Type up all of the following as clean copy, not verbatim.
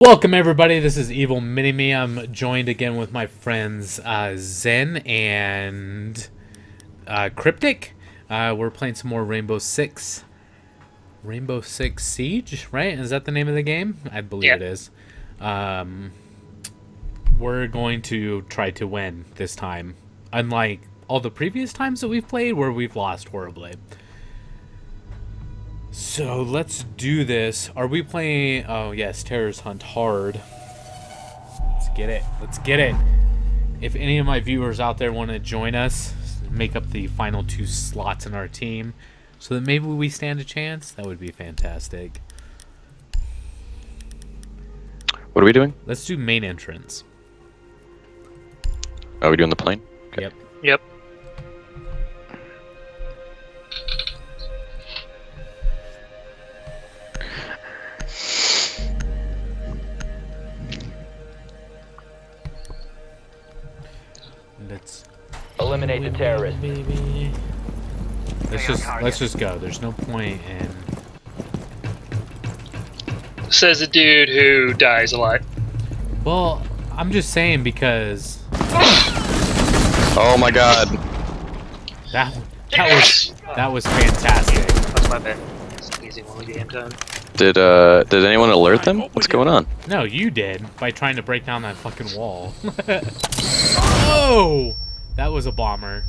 Welcome everybody, this is Evil Mini Me. I'm joined again with my friends Zen and Cryptic. We're playing some more Rainbow Six Siege, right? Is that the name of the game? I believe it is. We're going to try to win this time, unlike all the previous times that we've played where we've lost horribly. So let's do this. Are we playing? Oh yes, Terrorist Hunt hard. Let's get it. Let's get it. If any of my viewers out there want to join us, make up the final two slots in our team, so that maybe we stand a chance. That would be fantastic. What are we doing? Let's do main entrance. Are we doing the plane? Okay. Yep. Yep. Eliminate the terrorist. Baby. Let's just go. There's no point in. Says a dude who dies a lot. Well, I'm just saying because. Oh my God. That was fantastic. That's my bad. It's an easy one game time. Did anyone alert them? What's going on? No, you did by trying to break down that fucking wall. Oh. That was a bomber.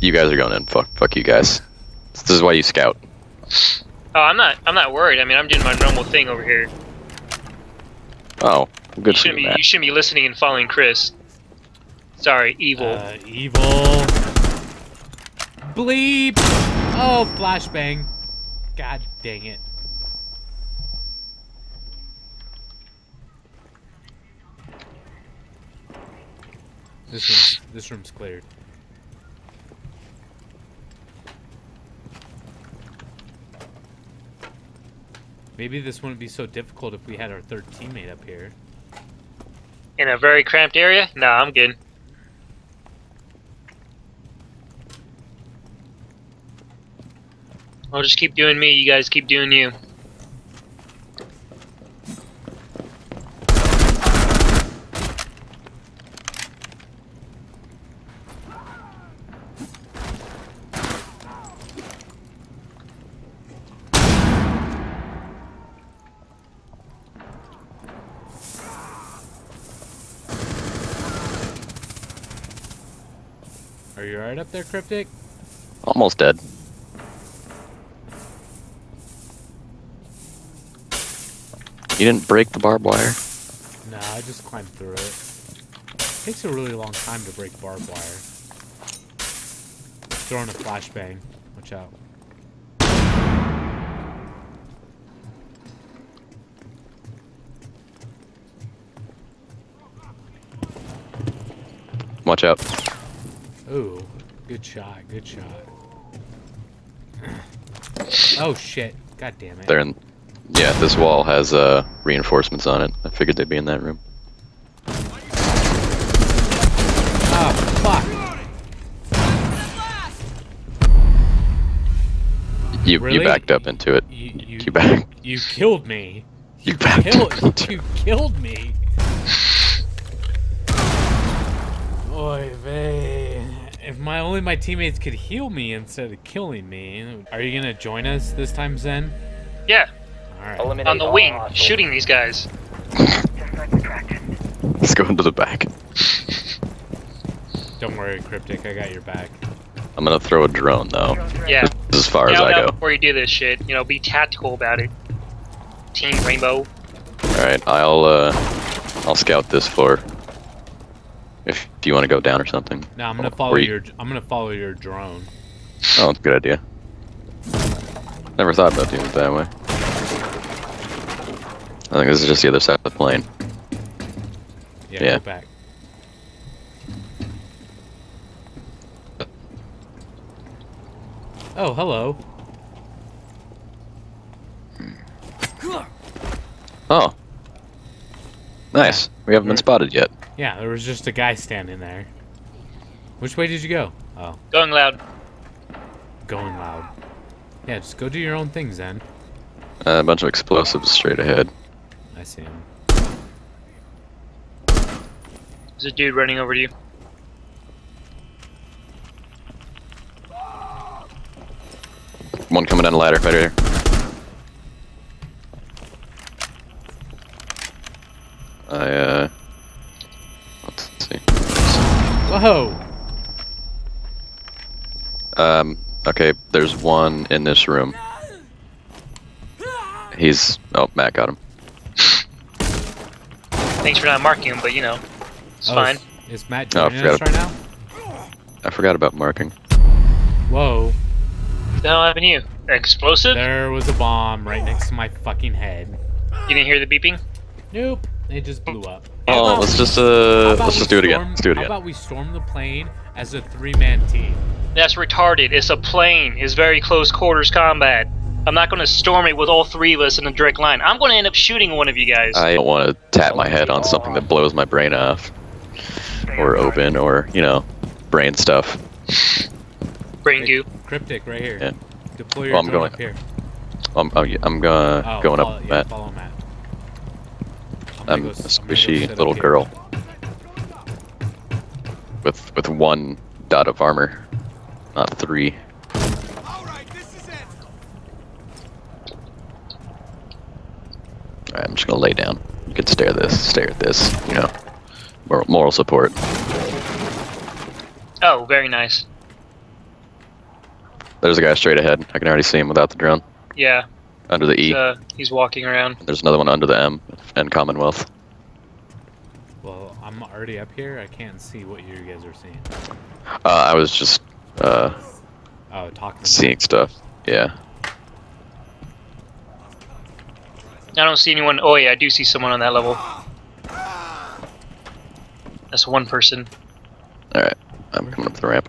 You guys are going in. Fuck you guys. This is why you scout. Oh, I'm not worried. I mean, I'm doing my normal thing over here. Oh, good for you, Matt. You shouldn't be listening and following Chris. Sorry, evil. Evil. Bleep. Oh, flashbang. God dang it. This room's cleared. Maybe this wouldn't be so difficult if we had our third teammate up here. In a very cramped area? Nah, I'm good. I'll just keep doing me, you guys keep doing you. Are you alright up there, Cryptic? Almost dead. You didn't break the barbed wire? Nah, I just climbed through it. It takes a really long time to break barbed wire. Throwing a flashbang. Watch out. Watch out. Ooh, good shot, good shot. Oh shit, god damn it. They're in, yeah, this wall has reinforcements on it. I figured they'd be in that room. Oh, fuck. You backed up into it. You killed me. You backed up into it. You killed me. Oy vey. If only my teammates could heal me instead of killing me. Are you gonna join us this time, Zen? Yeah. All right. On the wing, shooting these guys. Let's go into the back. Don't worry, Cryptic. I got your back. I'm gonna throw a drone though. Yeah. This is as far as I go. Before you do this shit, you know, be tactical about it. Team Rainbow. All right, I'll scout this floor. If do you want to go down or something? No, I'm gonna follow your drone. Oh, that's a good idea. Never thought about doing it that way. I think this is just the other side of the plane. Yeah. Go back. Oh, hello. Oh. Nice. Yeah. We haven't been spotted yet. Yeah, there was just a guy standing there. Which way did you go? Oh. Going loud. Going loud. Yeah, just go do your own thing, Zen. A bunch of explosives straight ahead. I see him. There's a dude running over to you. One coming down the ladder, right here. Let's see. Whoa! Okay, there's one in this room. He's... oh, Matt got him. Thanks for not marking him, but you know, it's fine. Is Matt joining us right now? I forgot about marking. Whoa. What the hell happened to you? Explosive? There was a bomb right next to my fucking head. You didn't hear the beeping? Nope. It just blew up. Oh, let's just do it again. Let's do it again. How about we storm the plane as a three-man team? That's retarded. It's a plane. It's very close quarters combat. I'm not going to storm it with all three of us in a direct line. I'm going to end up shooting one of you guys. I don't want to tap my head on something that blows my brain off. Or open, or, you know, brain stuff. Brain goo. Cryptic, right here. Yeah. Deploy your drone up here. I'm going up, Matt. Follow Matt. I'm a squishy little girl with one dot of armor, not three. All right, this is it. All right, I'm just gonna lay down. You could stare at this, you know, moral support. Oh, very nice. There's a guy straight ahead. I can already see him without the drone. Yeah. Under the E. He's walking around. There's another one under the M and Commonwealth. Well, I'm already up here. I can't see what you guys are seeing. I was just talking. Seeing stuff. Yeah. I don't see anyone. Oh yeah, I do see someone on that level. That's one person. All right, I'm coming up the ramp.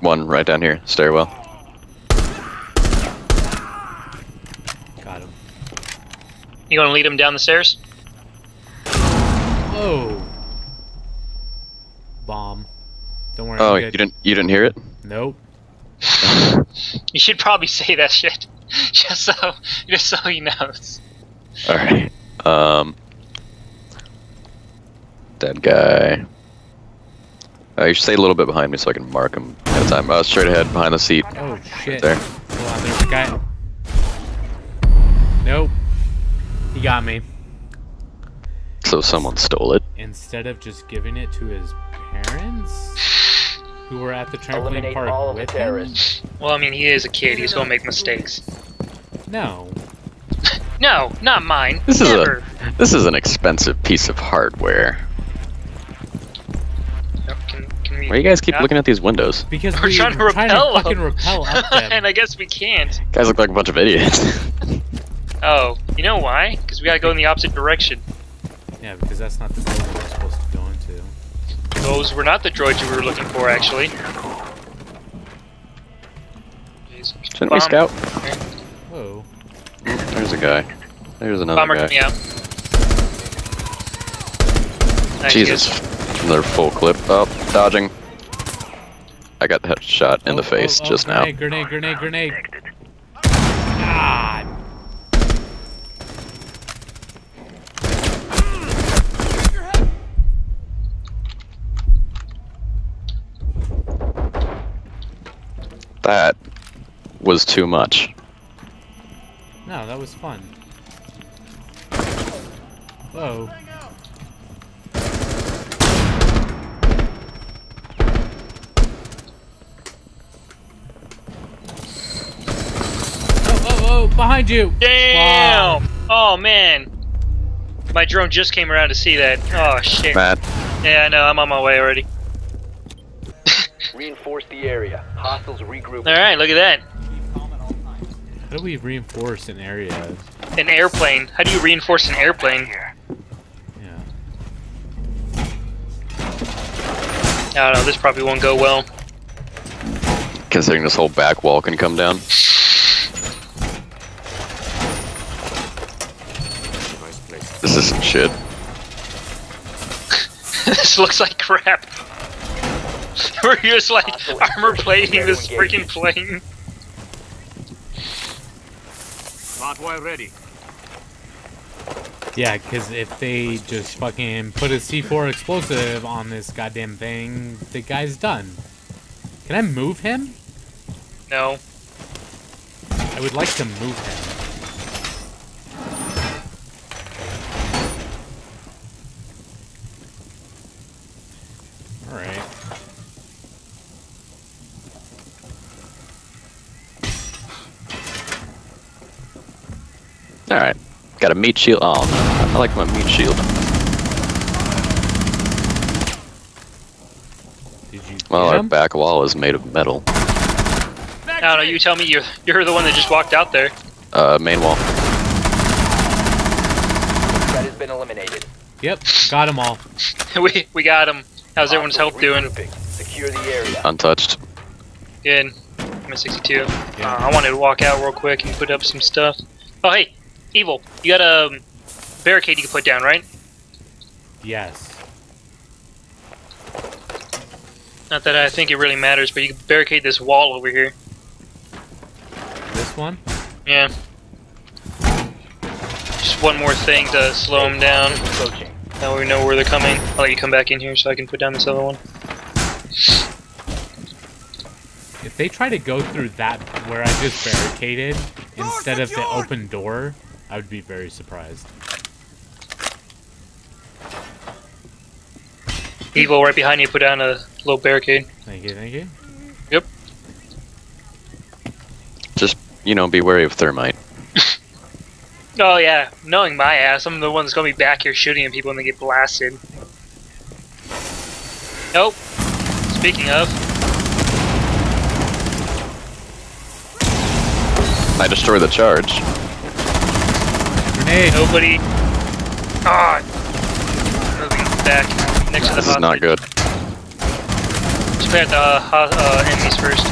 One right down here, stairwell. Got him. You gonna lead him down the stairs? Oh, bomb! Don't worry. Oh, you didn't hear it? Nope. You should probably say that shit, just so he knows. All right. Dead guy. You should stay a little bit behind me so I can mark him ahead of time. Straight ahead, behind the seat. Oh, shit. Right there. Hold on, there's a guy. Nope. He got me. So someone stole it. Instead of just giving it to his parents, who were at the trampoline park with him. Well, I mean, he is a kid. He's gonna make mistakes. No. No, not mine. This is an expensive piece of hardware. Why do you guys keep looking at these windows? Because we're trying to fucking repel up them. And I guess we can't. Guys look like a bunch of idiots. Oh, you know why? Because we gotta go in the opposite direction. Yeah, because that's not the building we're supposed to go into. Those were not the droids you were looking for, actually. Shouldn't we scout? Okay. Whoa. There's a guy. There's another guy. Bomber coming out. Nice. Jesus. Another full clip. Oh, dodging. I got the headshot in the face just now. Grenade. God. That was too much. No, that was fun. Whoa. Behind you! Damn! Wow. Oh man, my drone just came around to see that. Oh shit! Matt. Yeah, I know. I'm on my way already. Reinforce the area. Hostiles regroup. All right, look at that. How do we reinforce an area? An airplane. How do you reinforce an airplane? Yeah. I don't know. This probably won't go well. Considering this whole back wall can come down. This isn't shit. This looks like crap. We're just like armor plating this freaking plane. Botwire ready. Yeah, because if they just fucking put a C4 explosive on this goddamn thing, the guy's done. Can I move him? No. I would like to move him. Alright. Alright. Got a meat shield. Oh, no. I like my meat shield. Well, our back wall is made of metal. No, no, you tell me you're the one that just walked out there. Main wall. That has been eliminated. Yep, got them all. we got them. How's everyone's health doing? Secure the area. Untouched. Good. I'm at 62. Yeah. I wanted to walk out real quick and put up some stuff. Oh, hey, Evil, you got a barricade you can put down, right? Yes. Not that I think it really matters, but you can barricade this wall over here. This one? Yeah. Just one more thing to slow them down. Now we know where they're coming. I'll let you come back in here so I can put down this other one. If they try to go through that where I just barricaded instead of the open door, I would be very surprised. Evil, right behind you, put down a little barricade. Thank you, thank you. Yep. Just, you know, be wary of thermite. Oh, yeah. Knowing my ass, I'm the one that's going to be back here shooting at people when they get blasted. Nope. Speaking of. I destroy the charge. Grenade. Nobody. Ah. Oh. Nobody's back. Next to the hostage. This is not good. Just put out the enemies first.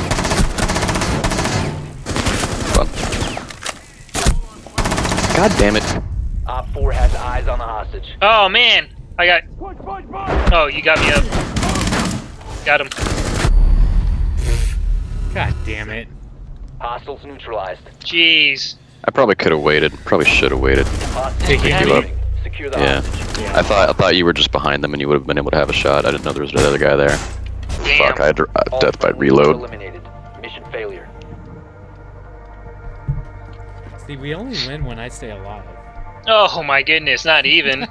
God damn it. Op 4 has eyes on the hostage. Oh man, I got... Oh, you got me up. Got him. God damn it. Hostiles neutralized. Jeez. I probably could have waited. Probably should have waited. Take you up. Secure the hostage. Yeah. I thought you were just behind them and you would have been able to have a shot. I didn't know there was another guy there. Damn. Fuck, I had to death by reload. Eliminated. Mission failure. See, we only win when I stay alive. Oh my goodness, not even.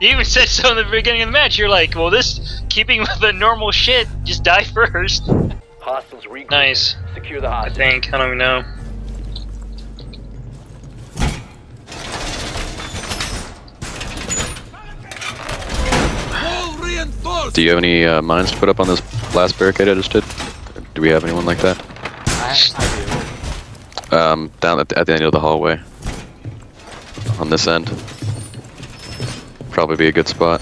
You even said so in the beginning of the match. You're like, well, this keeping with the normal shit, just die first. Hostiles regroup. Nice. Secure the hostage. I think. I don't even know. Do you have any mines to put up on this last barricade I just did? Do we have anyone like that? I do. Down at the end of the hallway. On this end. Probably be a good spot.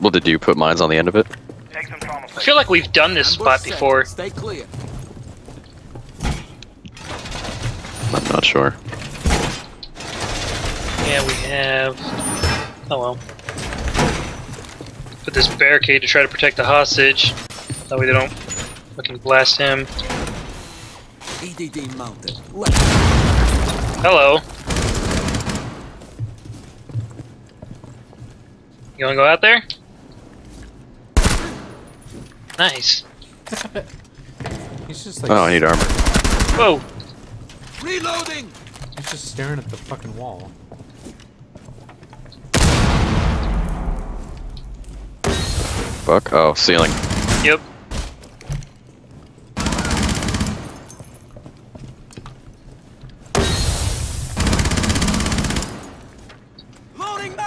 Well, did you put mines on the end of it? I feel like we've done this spot before. Stay clear. I'm not sure. Yeah, we have... Oh well. Put this barricade to try to protect the hostage. That way they don't... Fucking blast him. EDD mounted. Hello. You wanna go out there? Nice. He's just like... Oh, I need armor. Whoa! Reloading! He's just staring at the fucking wall. Fuck. Oh, ceiling. Yep.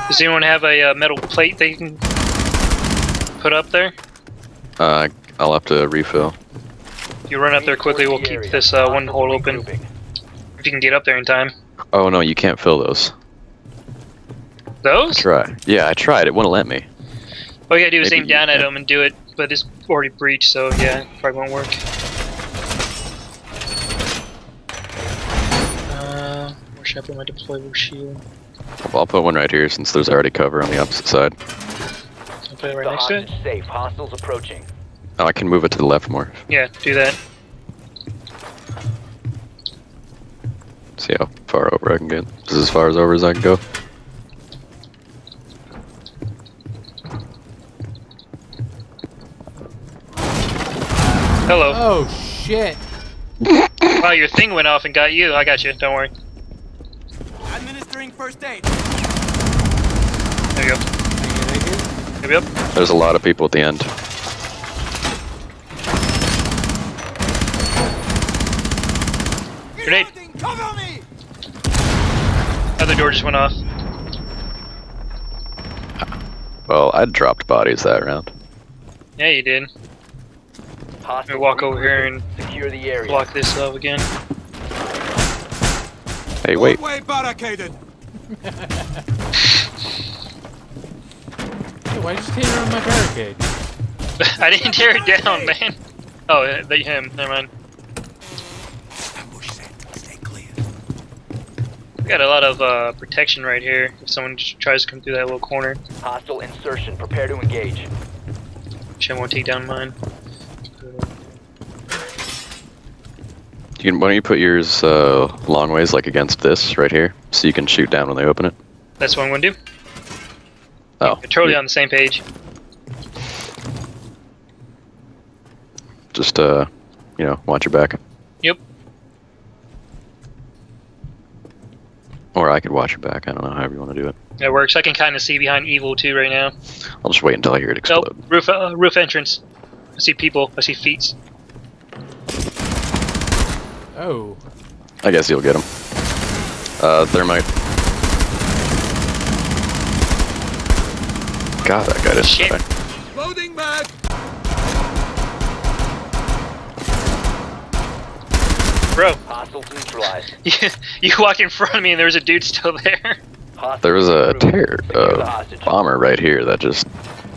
Does anyone have a metal plate they can put up there? I'll have to refill. If you run up there quickly, we'll keep this one hole open. If you can get up there in time. Oh no, you can't fill those. Those? Try. Yeah, I tried. It wouldn't let me. All you gotta do is aim down at them and do it, but it's already breached, so yeah, it probably won't work. Where should I put my deployable shield? I'll put one right here since there's already cover on the opposite side. Put it right next to it. Safe. Hostiles approaching. Oh, I can move it to the left more. Yeah, do that. See how far over I can get. This is as far as over as I can go. Hello. Oh shit! Wow, your thing went off and got you. I got you. Don't worry. Administering first aid. There you go. Thank you. Yep. There's a lot of people at the end. Grenade! Cover me! Other door just went off. Well, I dropped bodies that round. Yeah, you did. I'm gonna walk over here and secure the area. Block this up again. Hey, wait. Way barricaded. Hey, why did you tear on my barricade? I didn't tear it down, man. Oh, they him. Never mind. We got a lot of protection right here. If someone just tries to come through that little corner. Hostile insertion. Prepare to engage. Shen won't take down mine. Why don't you put yours long ways, like against this right here, so you can shoot down when they open it? That's what I'm gonna do. Oh, we're totally on the same page. Just you know, watch your back. Yep. Or I could watch your back. I don't know, however you want to do it. It works. I can kind of see behind Evil too right now. I'll just wait until I hear it explode. Oh, roof, roof entrance. I see people. I see feet. Oh. I guess you'll get him. Thermite. God, that guy just shit. Loading back. Bro. Hostiles neutralized. You walked in front of me and there was a dude still there. There was a terror bomber right here that just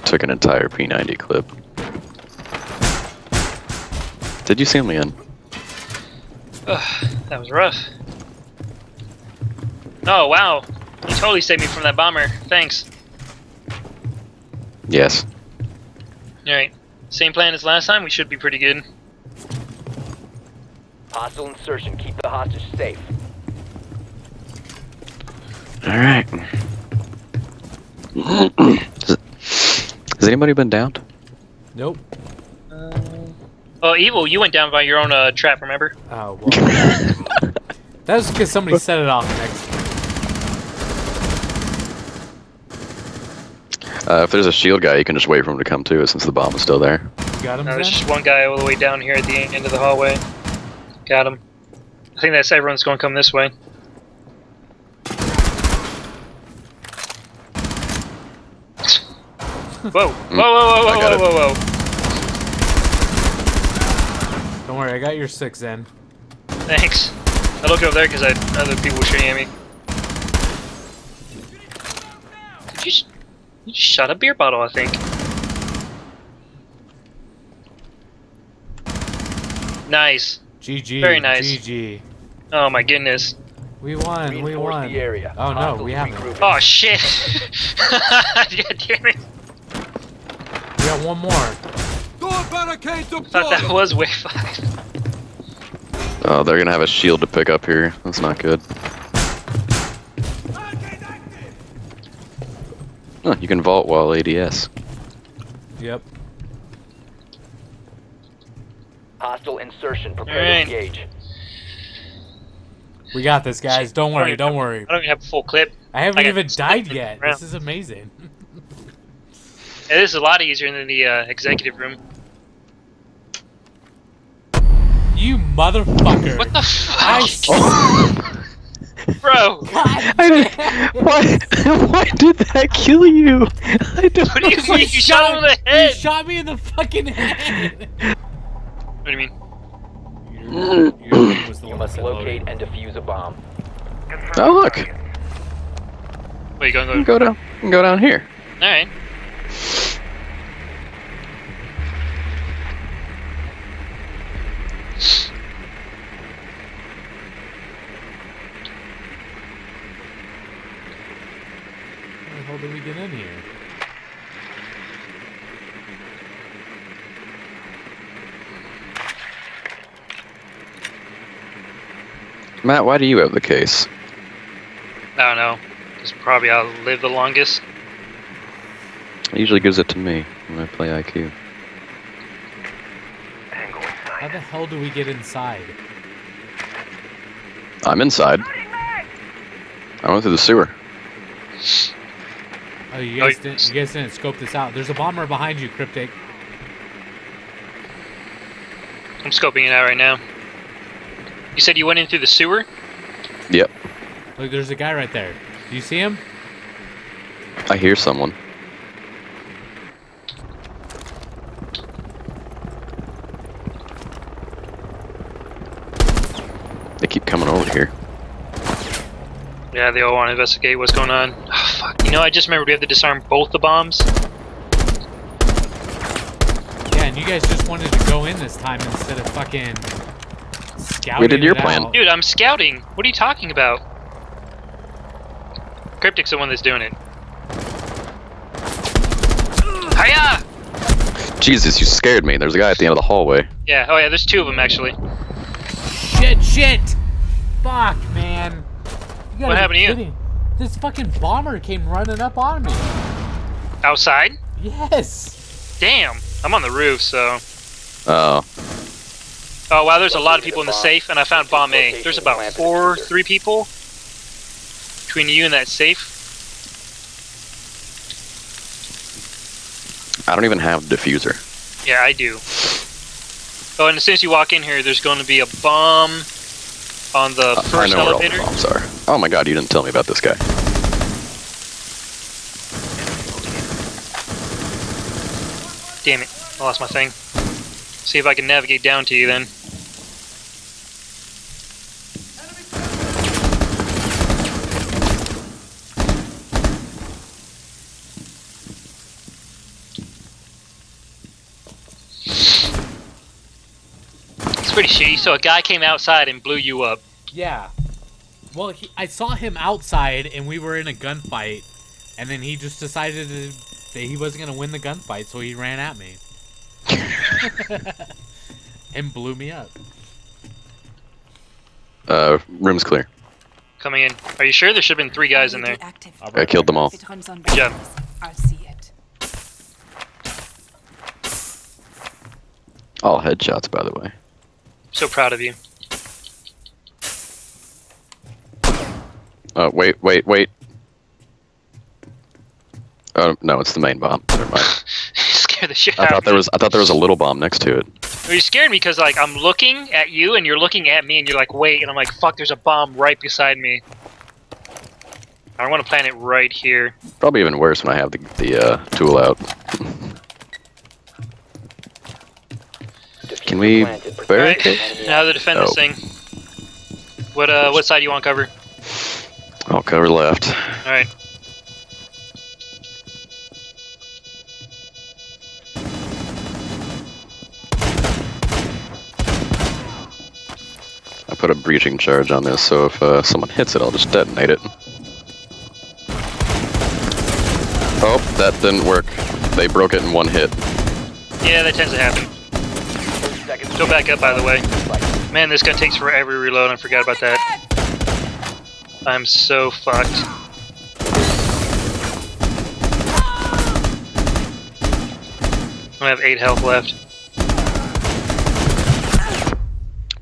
took an entire P90 clip. Did you see him again? That was rough. Oh wow, you totally saved me from that bomber. Thanks. Yes. Alright, same plan as last time, we should be pretty good. Hostile insertion, keep the hostage safe. Alright. Has anybody been downed? Nope. Oh, Evil, you went down by your own trap, remember? Oh, well. That was because somebody set it off next. If there's a shield guy, you can just wait for him to come to it since the bomb is still there. You got him, no, there's just one guy all the way down here at the end of the hallway. Got him. I think that's everyone's going to come this way. Whoa. Whoa, whoa, whoa, whoa, whoa, whoa, whoa, whoa. Don't worry, I got your 6 in. Thanks. I looked over there because other people were shooting at me. You just shot a beer bottle, I think. Nice. GG. Very nice. GG. Oh my goodness. We won. Reinforce we won. The area. Oh no, we haven't. Oh shit. God damn it. We got one more. I thought that was wave 5. Oh, they're gonna have a shield to pick up here. That's not good. Huh, you can vault while ADS. Yep. Hostile insertion. Prepare to engage. We got this, guys. Don't worry. Don't worry. I don't even have a full clip. I haven't even died yet. This is amazing. It is a lot easier than the executive room. You motherfucker! What the fuck? Bro! God, why did that kill you? I don't what do you mean? You shot him in the head! You shot me in the fucking head! What do you mean? You must locate and defuse a bomb. Oh look! Wait, you gonna go down? You can go down here. All right. How the hell did we get in here? Matt, why do you have the case? I don't know. It's probably I'll live the longest. It usually gives it to me when I play IQ. How the hell do we get inside? I'm inside. I went through the sewer. Oh, you guys didn't scope this out. There's a bomber behind you, Cryptic. I'm scoping it out right now. You said you went in through the sewer? Yep. Look, there's a guy right there. Do you see him? I hear someone. They keep coming over here. Yeah, they all want to investigate what's going on. Oh, fuck. You know, I just remembered we have to disarm both the bombs. Yeah, and you guys just wanted to go in this time instead of fucking scouting. We did your plan. Dude, I'm scouting. What are you talking about? Cryptic's the one that's doing it. Hiya! Jesus, you scared me. There's a guy at the end of the hallway. Yeah, oh yeah, there's two of them actually. Shit, shit! Fuck, man. What happened to you? This fucking bomber came running up on me. Outside? Yes. Damn. I'm on the roof, so. Oh. Oh wow, there's a lot of people in the safe, and I found bomb A. There's about three people between you and that safe. I don't even have diffuser. Yeah, I do. Oh, and as soon as you walk in here, there's going to be a bomb on the first elevator. I know where all the bombs are. Oh my god, you didn't tell me about this guy. Damn it, I lost my thing. See if I can navigate down to you then. Pretty shitty. So a guy came outside and blew you up. Yeah. Well, I saw him outside, and we were in a gunfight, and then he just decided that he wasn't gonna win the gunfight, so he ran at me and blew me up. Room's clear. Coming in. Are you sure? There should have been three guys in there. I killed them all. Good job. All headshots, by the way. So proud of you. Oh, wait, wait, wait. Oh, no, it's the main bomb. Never mind. You scared the shit out of me. I thought there was a little bomb next to it. Well, you scared me because, like, I'm looking at you and you're looking at me and you're like, wait, and I'm like, fuck, there's a bomb right beside me. I want to plant it right here. Probably even worse when I have the tool out. Can we barricade? Right. Now to defend this thing. What side do you want to cover? I'll cover left. Alright. I put a breaching charge on this, so if someone hits it, I'll just detonate it. Oh, that didn't work. They broke it in one hit. Yeah, that tends to happen. Go back up, by the way. Man, this gun takes forever to reload. I forgot about that. I'm so fucked. I have 8 health left.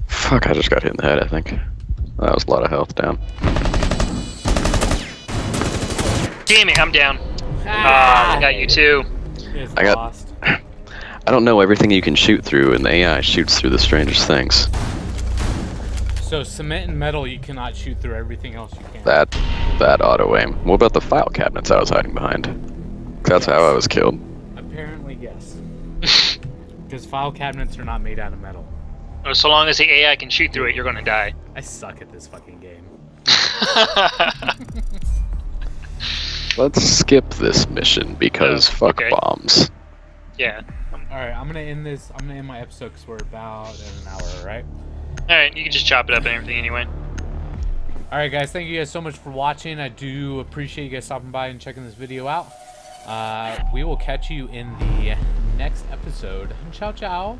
Fuck, I just got hit in the head, I think. That was a lot of health down. Damn it, I'm down. Ah, I got you too. I got lost. I don't know everything you can shoot through, and the AI shoots through the strangest things. So cement and metal, you cannot shoot through. Everything else you can. That auto aim. What about the file cabinets I was hiding behind? That's how I was killed. Apparently, yes. Because file cabinets are not made out of metal. So long as the AI can shoot through it, you're gonna die. I suck at this fucking game. Let's skip this mission because fuck bombs. Yeah. Alright, I'm gonna end my episode because we're about an hour, right? Alright, you can just chop it up and everything anyway. Alright guys, thank you guys so much for watching. I do appreciate you guys stopping by and checking this video out. We will catch you in the next episode. Ciao, ciao.